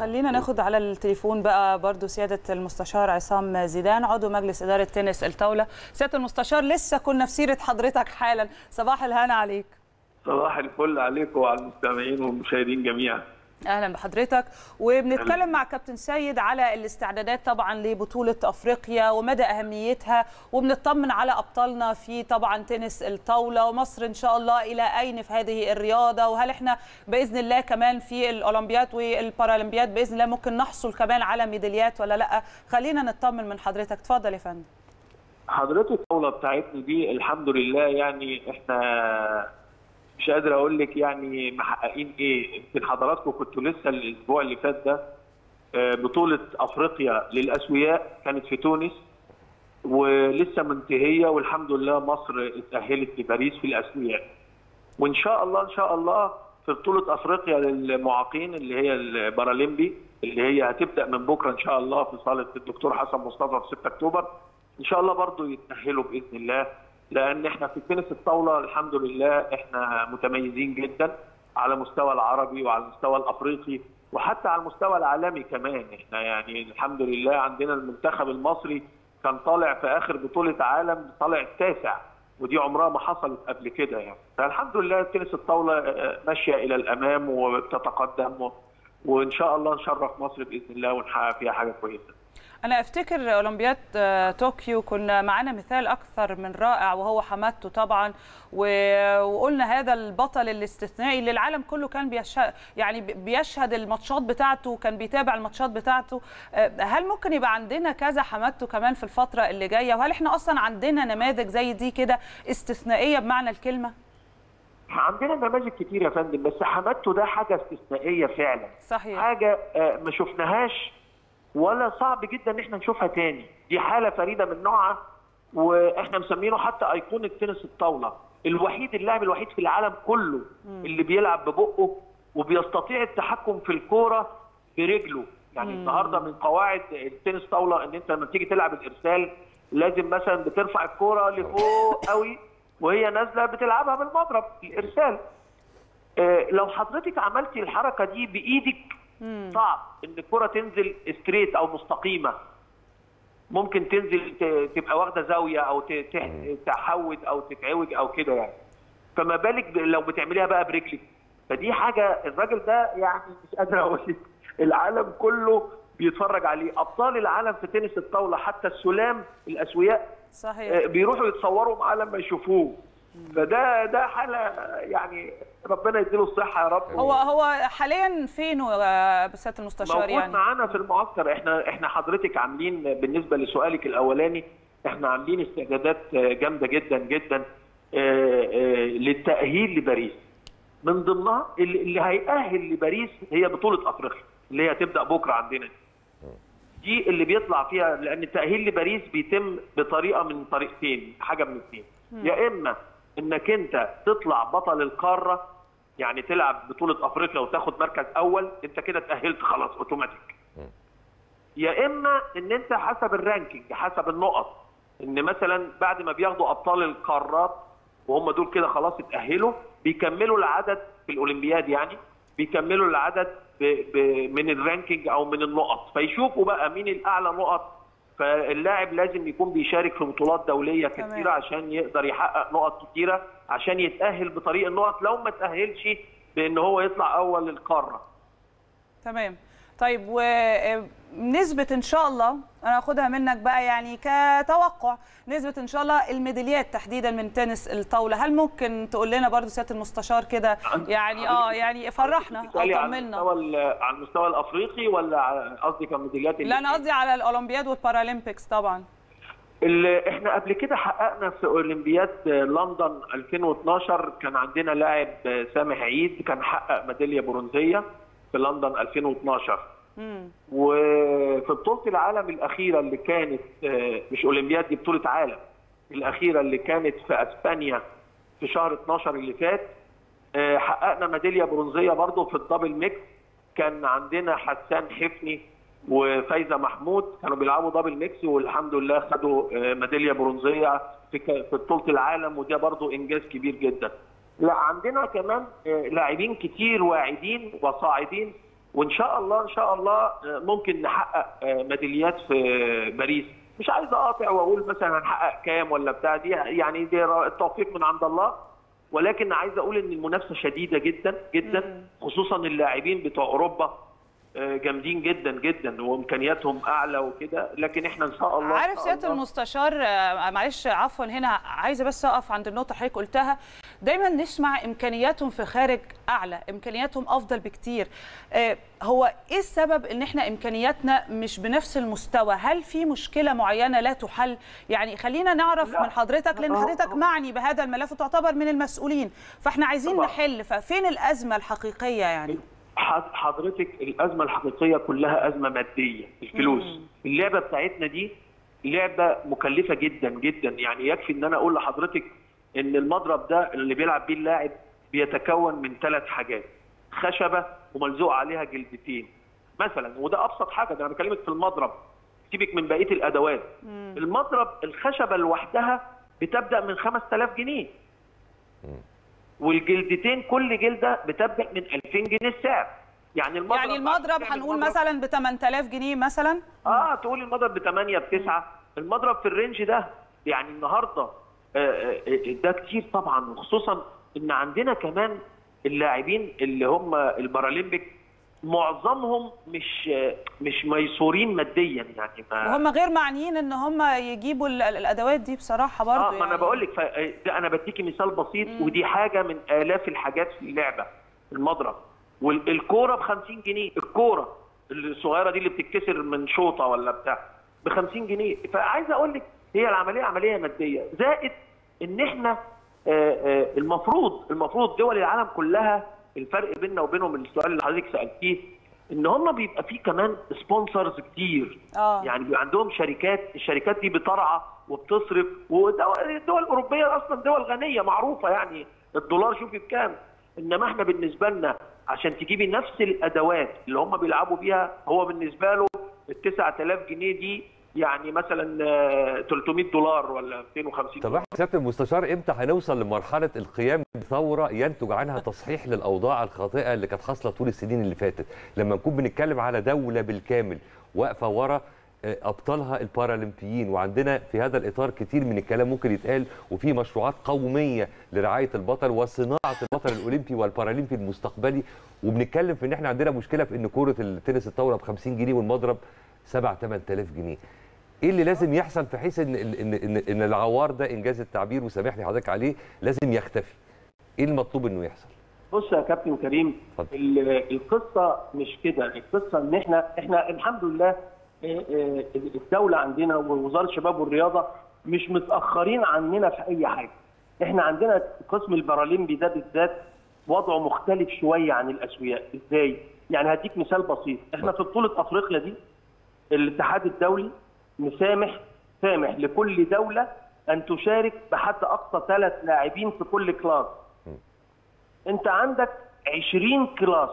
خلينا ناخد على التليفون بقى برضو سيادة المستشار عصام زيدان عضو مجلس إدارة تنس الطاولة. سيادة المستشار، لسه كنا في سيرة حضرتك حالا. صباح الهنا عليك. صباح الفل عليك وعلى المستمعين والمشاهدين جميعا. اهلا بحضرتك. وبنتكلم مع كابتن سيد على الاستعدادات طبعا لبطوله افريقيا ومدى اهميتها، وبنطمن على ابطالنا في طبعا تنس الطاوله، ومصر ان شاء الله الى اين في هذه الرياضه، وهل احنا باذن الله كمان في الاولمبياد والبارالمبياد باذن الله ممكن نحصل كمان على ميداليات ولا لا؟ خلينا نطمن من حضرتك. اتفضل يا فندم. حضرتك الطاوله بتاعتنا دي الحمد لله، يعني احنا مش قادر اقول لك يعني محققين ايه. يمكن حضراتكم كنتوا لسه الاسبوع اللي فات ده بطوله افريقيا للاسوياء كانت في تونس ولسه منتهيه، والحمد لله مصر اتاهلت لباريس في الاسوياء، وان شاء الله ان شاء الله في بطوله افريقيا للمعاقين اللي هي البارالمبي اللي هي هتبدا من بكره ان شاء الله في صاله الدكتور حسن مصطفى في 6 اكتوبر ان شاء الله برضو يتاهلوا باذن الله، لأن احنا في تنس الطاولة الحمد لله احنا متميزين جدا على المستوى العربي وعلى المستوى الأفريقي وحتى على المستوى العالمي كمان. احنا يعني الحمد لله عندنا المنتخب المصري كان طالع في آخر بطولة عالم طالع التاسع، ودي عمرها ما حصلت قبل كده يعني. فالحمد لله تنس الطاولة ماشية إلى الأمام وبتتقدم، وإن شاء الله نشرف مصر بإذن الله ونحقق فيها حاجة كويسة. أنا أفتكر أولمبياد طوكيو كنا معانا مثال أكثر من رائع وهو حمدتو طبعا، وقلنا هذا البطل الاستثنائي اللي العالم كله كان بيشهد الماتشات بتاعته وكان بيتابع الماتشات بتاعته. هل ممكن يبقى عندنا كذا حمدتو كمان في الفترة اللي جاية؟ وهل احنا أصلا عندنا نماذج زي دي كده استثنائية بمعنى الكلمة؟ عندنا نماذج كتير يا فندم، بس حمدتو ده حاجة استثنائية فعلا. صحيح. حاجة ما شفناهاش ولا صعب جدا ان احنا نشوفها تاني، دي حاله فريده من نوعها، واحنا مسمينه حتى ايقونه تنس الطاوله، الوحيد اللاعب الوحيد في العالم كله اللي بيلعب ببقه وبيستطيع التحكم في الكوره برجله، يعني النهارده من قواعد التنس طاوله ان انت لما تيجي تلعب الارسال لازم مثلا بترفع الكوره لفوق قوي وهي نازله بتلعبها بالمضرب الارسال. لو حضرتك عملتي الحركه دي بايدك صعب ان الكره تنزل ستريت او مستقيمه، ممكن تنزل تبقى واخده زاويه او تحود او تتعوج او كده يعني، فما بالك لو بتعمليها بقى برجلك. فدي حاجه الراجل ده يعني مش قادر اقول لك العالم كله بيتفرج عليه، ابطال العالم في تنس الطاوله حتى السلام الاسوياء صحيح بيروحوا يتصوروا معاه لما يشوفوه. فده حاله يعني ربنا يديله الصحه يا رب. هو حاليا فين بسياده المستشار؟ موجود يعني معانا في المعسكر. احنا حضرتك عاملين بالنسبه لسؤالك الاولاني احنا عاملين استعدادات جامده جدا جدا للتاهيل لباريس، من ضمنها اللي هيأهل لباريس هي بطوله افريقيا اللي هي هتبدا بكره عندنا دي اللي بيطلع فيها، لان التاهيل لباريس بيتم بطريقه من طريقتين، حاجه من اثنين، يا اما انك انت تطلع بطل القاره يعني تلعب بطوله افريقيا وتاخد مركز اول انت كده اتاهلت خلاص اوتوماتيك، يا اما ان انت حسب الرانكينج حسب النقط، ان مثلا بعد ما بياخدوا ابطال القارات وهم دول كده خلاص اتاهلوا بيكملوا العدد في الاولمبياد، يعني بيكملوا العدد من الرانكينج او من النقط، فيشوفوا بقى مين الاعلى نقط، فاللاعب لازم يكون بيشارك في بطولات دوليه كتيره عشان يقدر يحقق نقط كتيره عشان يتاهل بطريق النقط، لو ما تاهلش بان هو يطلع اول القاره. تمام. طيب ونسبه ان شاء الله انا هاخدها منك بقى يعني كتوقع، نسبه ان شاء الله الميداليات تحديدا من تنس الطاوله، هل ممكن تقول لنا برضه سياده المستشار كده يعني يعني فرحنا وطمنا على المستوى الافريقي ولا قصدي كميداليات؟ لا انا قصدي على الاولمبياد والبارالمبيكس طبعا. اللي احنا قبل كده حققنا في اولمبياد لندن 2012 كان عندنا لاعب سامح عيد كان حقق ميداليه برونزيه في لندن 2012 وفي بطولة العالم الأخيرة اللي كانت مش أولمبياد دي بطولة عالم الأخيرة اللي كانت في أسبانيا في شهر 12 اللي فات حققنا ميدالية برونزية برضه في الدبل ميكس، كان عندنا حسام حفني وفايزة محمود كانوا بيلعبوا دبل ميكس والحمد لله خدوا ميدالية برونزية في بطولة العالم، وده برضه إنجاز كبير جدا. لا عندنا كمان لاعبين كتير واعدين وصاعدين وان شاء الله ان شاء الله ممكن نحقق ميداليات في باريس. مش عايز اقاطع واقول مثلا هنحقق كام ولا بتاع، دي يعني دي التوفيق من عند الله، ولكن عايز اقول ان المنافسه شديده جدا جدا، خصوصا اللاعبين بتوع اوروبا جامدين جدا جدا وامكانياتهم اعلى وكده، لكن احنا ان شاء الله. عارف سياده المستشار، معلش عفوا هنا عايزه بس اقف عند النقطه حضرتك قلتها، دايما نسمع امكانياتهم في خارج اعلى، امكانياتهم افضل بكتير. هو ايه السبب ان احنا امكانياتنا مش بنفس المستوى؟ هل في مشكله معينه لا تحل؟ يعني خلينا نعرف من حضرتك، لان حضرتك معني بهذا الملف وتعتبر من المسؤولين، فاحنا عايزين نحل، ففين الازمه الحقيقيه يعني؟ حضرتك الازمه الحقيقيه كلها ازمه ماديه، الفلوس. اللعبه بتاعتنا دي لعبه مكلفه جدا جدا، يعني يكفي ان انا اقول لحضرتك ان المضرب ده اللي بيلعب بيه اللاعب بيتكون من 3 حاجات، خشبه وملزوق عليها جلدتين مثلا، وده ابسط حاجه، ده انا بكلمك في المضرب، سيبك من بقيه الادوات. المضرب الخشبه لوحدها بتبدا من 5000 جنيه، والجلدتين كل جلده بتبدا من 2000 جنيه السعر. يعني المضرب، هنقول مثلا ب 8000 جنيه مثلا، تقول المضرب ب 8 ب 9، المضرب في الرينج ده يعني النهارده ده كتير طبعا، وخصوصا ان عندنا كمان اللاعبين اللي هم البارالمبيك معظمهم مش ميسورين ماديا، يعني وهم غير معنيين ان هم يجيبوا الادوات دي بصراحه برضه. ما يعني انا بقول لك، ده انا بديكي مثال بسيط، ودي حاجه من الاف الحاجات في اللعبه. المضرب والكوره ب 50 جنيه، الكوره الصغيره دي اللي بتتكسر من شوطه ولا بتاع ب 50 جنيه. فعايز اقول لك هي العمليه عمليه ماديه، زائد ان احنا المفروض دول العالم كلها، الفرق بيننا وبينهم السؤال اللي حضرتك سالتيه، ان هم بيبقى فيه كمان سبونسرز كتير، يعني بيبقى عندهم شركات، الشركات دي بترعى وبتصرف، والدول الاوروبيه اصلا دول غنيه معروفه، يعني الدولار شوفي بكام. انما احنا بالنسبه لنا عشان تجيبي نفس الادوات اللي هم بيلعبوا بيها، هو بالنسبه له ال 9000 جنيه دي يعني مثلا 300 دولار ولا 250 دولار. طب احنا سياده المستشار امتى هنوصل لمرحله القيام بثوره ينتج عنها تصحيح للاوضاع الخاطئه اللي كانت حاصله طول السنين اللي فاتت، لما نكون بنتكلم على دوله بالكامل واقفه ورا ابطالها البارالمبيين؟ وعندنا في هذا الاطار كتير من الكلام ممكن يتقال، وفي مشروعات قوميه لرعايه البطل وصناعه البطل الاولمبي والبارالمبي المستقبلي، وبنتكلم في ان احنا عندنا مشكله في ان كوره التنس الطاوله ب 50 جنيه والمضرب 7-8000 جنيه. ايه اللي لازم يحصل في حيث ان العوار ده، انجاز التعبير وسامحني حضرتك عليه، لازم يختفي؟ ايه المطلوب انه يحصل؟ بص يا كابتن كريم، القصه مش كده، القصه ان احنا الحمد لله الدوله عندنا ووزاره الشباب والرياضه مش متاخرين عننا في اي حاجه. احنا عندنا قسم البارالمبي ده بالذات وضعه مختلف شويه عن الاسوياء. ازاي؟ يعني هديك مثال بسيط، احنا في بطوله افريقيا دي الاتحاد الدولي مسامح لكل دولة أن تشارك بحد أقصى 3 لاعبين في كل كلاس. أنت عندك 20 كلاس،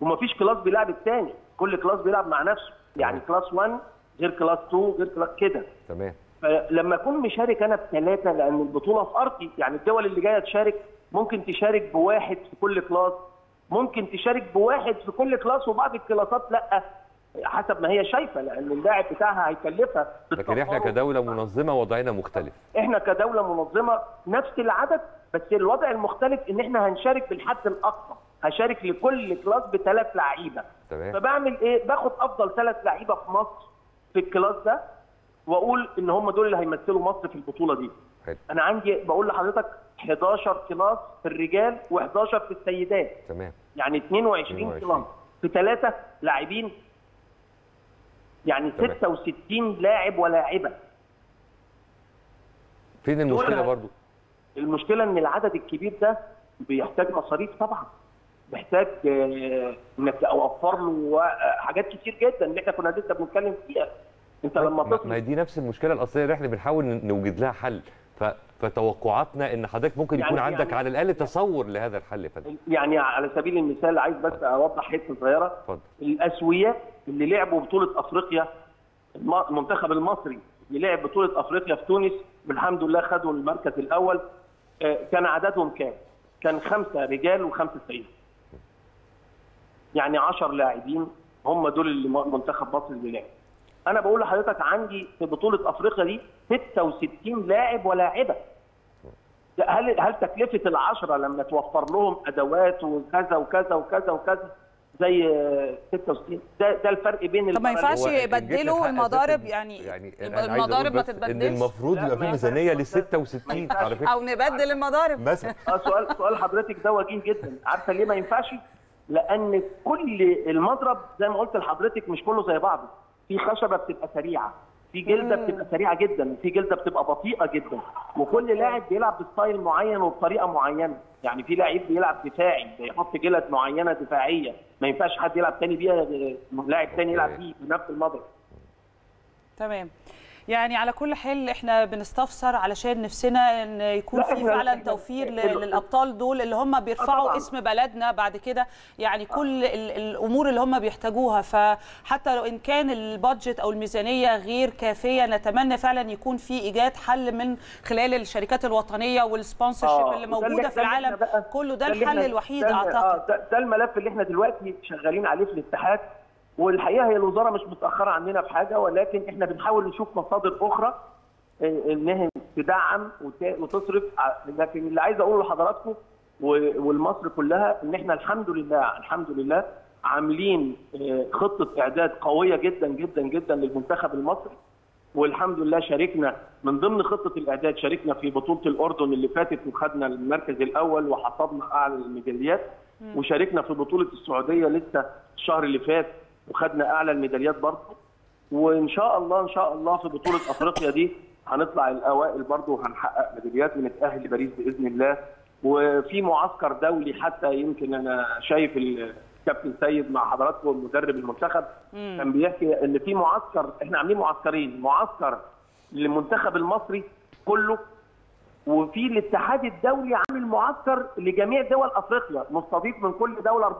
ومفيش كلاس بيلعب التاني، كل كلاس بيلعب مع نفسه، يعني كلاس 1 غير كلاس 2 غير كلاس كده. تمام. فلما أكون مشارك أنا ب3، لأن البطولة في أرضي، يعني الدول اللي جاية تشارك ممكن تشارك ب1 في كل كلاس، ممكن تشارك ب1 في كل كلاس، وبعض الكلاسات لأ، حسب ما هي شايفه، لان اللاعب بتاعها هيكلفها. لكن احنا كدوله منظمه وضعنا مختلف. احنا كدوله منظمه نفس العدد، بس الوضع المختلف ان احنا هنشارك بالحد الاقصى، هشارك لكل كلاس ب3 لعيبه. تمام. فبعمل ايه؟ باخد افضل 3 لعيبه في مصر في الكلاس ده، واقول ان هم دول اللي هيمثلوا مصر في البطوله دي. حلو. انا عندي، بقول لحضرتك 11 كلاس في الرجال و11 في السيدات. تمام. يعني 22 كلاس في 3 لاعبين، يعني 66 لاعب ولاعبه. فين المشكله برضو؟ المشكله ان العدد الكبير ده بيحتاج مصاريف طبعا، بيحتاج انك اوفر له حاجات كتير جدا اللي احنا كنا لسه بنتكلم فيها. انت لما تصل، ما هي دي نفس المشكله الاصليه اللي احنا بنحاول نوجد لها حل، فتوقعاتنا ان حضرتك ممكن يكون عندك على الاقل تصور لهذا الحل. يعني على سبيل المثال عايز بس اوضح حته صغيره. اتفضل. الاسوياء اللي لعبوا بطوله افريقيا، المنتخب المصري اللي لعب بطوله افريقيا في تونس والحمد لله خدوا المركز الاول، كان عددهم كام؟ كان 5 رجال و5 سيدات. يعني 10 لاعبين هم دول اللي منتخب مصر اللي لعب. انا بقول لحضرتك عندي في بطوله افريقيا دي 66 لاعب ولاعبه. هل تكلفه ال10 لما توفر لهم ادوات وكذا وكذا وكذا وكذا زي 66 ده الفرق بين طب ما ينفعش يبدلوا المضارب يعني المضارب ما تتبدلش ان المفروض يبقى في ميزانيه ل 66 على فكره او نبدل المضارب مثلا. سؤال حضرتك ده وجيه جدا. عارفه ليه ما ينفعش؟ لان كل المضرب زي ما قلت لحضرتك مش كله زي بعضه. في خشبه بتبقى سريعه، في جلده بتبقى سريعه جدا، في جلده بتبقى بطيئه جدا، وكل لاعب بيلعب بستايل معين وبطريقه معينه. يعني في لاعب بيلعب دفاعي بيحط جلد معينه دفاعيه، ما ينفعش حد يلعب تاني بيها، لاعب تاني يلعب بيه بنفس المضرب. تمام. يعني على كل حال احنا بنستفسر علشان نفسنا ان يكون في فعلا توفير للابطال دول اللي هم بيرفعوا اسم بلدنا بعد كده، يعني كل الامور اللي هم بيحتاجوها. فحتى لو ان كان البادجت او الميزانيه غير كافيه، نتمنى فعلا يكون في ايجاد حل من خلال الشركات الوطنيه والسبونسرشيب اللي موجوده في العالم كله. ده الحل الوحيد اعتقد. ده الملف اللي احنا دلوقتي شغالين عليه في الاتحاد، والحقيقه هي الوزاره مش متاخره عننا في حاجه، ولكن احنا بنحاول نشوف مصادر اخرى انها تدعم وتصرف. لكن اللي عايز اقوله لحضراتكم والمصر كلها ان احنا الحمد لله عاملين خطه اعداد قويه جدا جدا جدا للمنتخب المصري، والحمد لله شاركنا من ضمن خطه الاعداد، شاركنا في بطوله الاردن اللي فاتت وخدنا المركز الاول وحصدنا اعلى الميداليات، وشاركنا في بطوله السعوديه لسه الشهر اللي فات وخدنا اعلى الميداليات برضه. وان شاء الله في بطوله افريقيا دي هنطلع الاوائل برضه وهنحقق ميداليات ونتاهل لباريس باذن الله. وفي معسكر دولي حتى، يمكن انا شايف الكابتن سيد مع حضراتكم مدرب المنتخب كان بيحكي ان في معسكر، احنا عاملين معسكرين، معسكر للمنتخب المصري كله، وفي الاتحاد الدولي عامل معسكر لجميع دول افريقيا، مستضيف من كل دوله 4،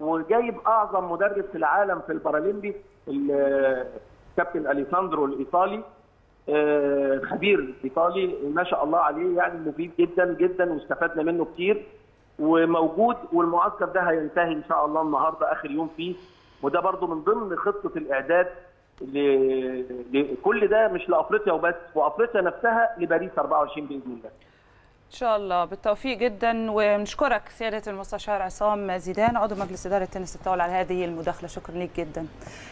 وجايب اعظم مدرب في العالم في البارالمبي الكابتن اليساندرو الايطالي، خبير ايطالي ما شاء الله عليه، يعني مفيد جدا جدا واستفدنا منه كتير وموجود. والمعسكر ده هينتهي ان شاء الله النهارده اخر يوم فيه، وده برضو من ضمن خطه الاعداد لكل ده، مش لافريقيا وبس، وافريقيا نفسها لباريس 24 باذن الله. إن شاء الله بالتوفيق جدا، ونشكرك سيادة المستشار عصام زيدان عضو مجلس إدارة تنس الطاولة على هذه المداخلة. شكرا لك جدا.